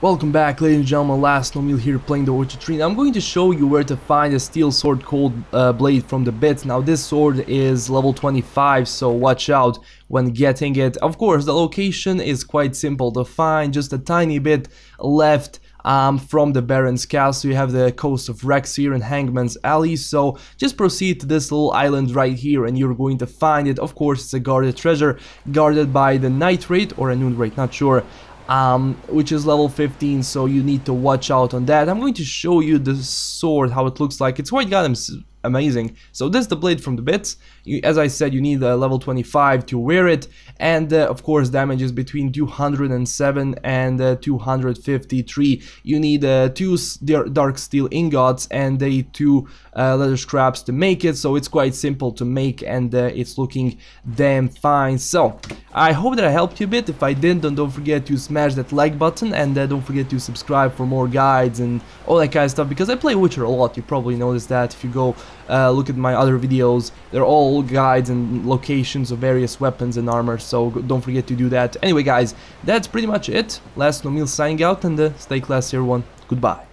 Welcome back, ladies and gentlemen. LastKnownMeal here, playing The Witcher 3. I'm going to show you where to find a steel sword called Blade from the Bit. Now this sword is level 25, so watch out when getting it. Of course, the location is quite simple to find, just a tiny bit left from the Baron's Castle. You have the coast of Rex here in Hangman's Alley, so just proceed to this little island right here and you're going to find it. Of course, it's a guarded treasure, guarded by the Night Raid or a Noon Raid, not sure. Which is level 15, so you need to watch out on that. I'm going to show you the sword, how it looks like. It's quite goddamn amazing. So this is the Blade from the Bit. As I said, you need a level 25 to wear it, and of course damage is between 207 and 253. You need 2 dark steel ingots and 2 leather scraps to make it, so it's quite simple to make, and it's looking damn fine. So I hope that I helped you a bit. If I didn't, then don't forget to smash that like button, and don't forget to subscribe for more guides and all that kind of stuff, because I play Witcher a lot. You probably noticed that if you go look at my other videos. They're all guides and locations of various weapons and armor, so don't forget to do that. Anyway guys, that's pretty much it. LastKnownMeal signing out, and stay classy everyone. Goodbye.